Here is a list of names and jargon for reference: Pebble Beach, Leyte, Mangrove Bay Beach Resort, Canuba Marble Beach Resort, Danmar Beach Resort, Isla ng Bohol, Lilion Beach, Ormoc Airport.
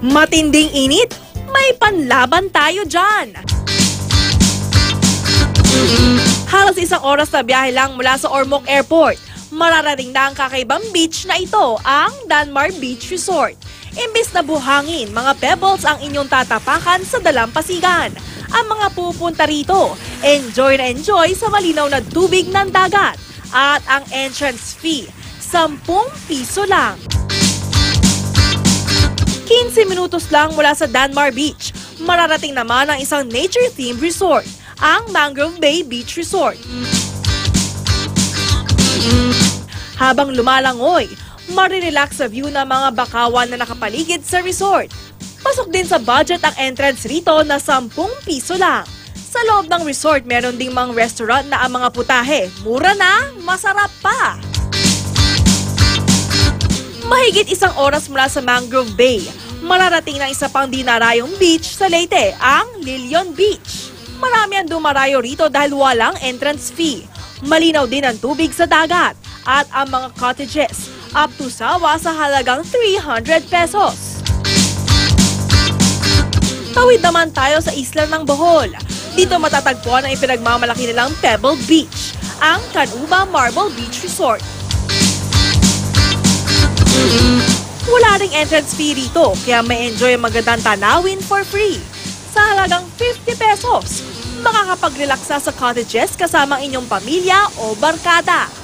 Matinding init? May panlaban tayo dyan! Halos isang oras na biyahe lang mula sa Ormoc Airport, mararating na ang kakaibang beach na ito, ang Danmar Beach Resort. Imbis na buhangin, mga pebbles ang inyong tatapakan sa dalampasigan. Ang mga pupunta rito, enjoy na enjoy sa malinaw na tubig ng dagat. At ang entrance fee, 10 piso lang. 15 minutos lang mula sa Danmar Beach, mararating naman ang isang nature-themed resort, ang Mangrove Bay Beach Resort. Habang lumalangoy, marirelax sa view ng mga bakawan na nakapaligid sa resort. Pasok din sa budget ang entrance rito na 10 piso lang. Sa loob ng resort, meron ding mga restaurant na ang mga putahe. Mura na, masarap pa! Mahigit isang oras mula sa Mangrove Bay, mararating ng isa pang dinarayong beach sa Leyte, ang Lilion Beach. Marami ang dumarayo rito dahil walang entrance fee. Malinaw din ang tubig sa dagat at ang mga cottages, up to sawa sa halagang 300 pesos. Tawid naman tayo sa Isla ng Bohol. Dito matatagpuan ang ipinagmamalaki nilang Pebble Beach, ang Canuba Marble Beach Resort. Wala ring entrance fee rito, kaya may enjoy ang magandang tanawin for free. Sa halagang 50 pesos, makakapagrelaksa sa cottages kasama inyong pamilya o barkada.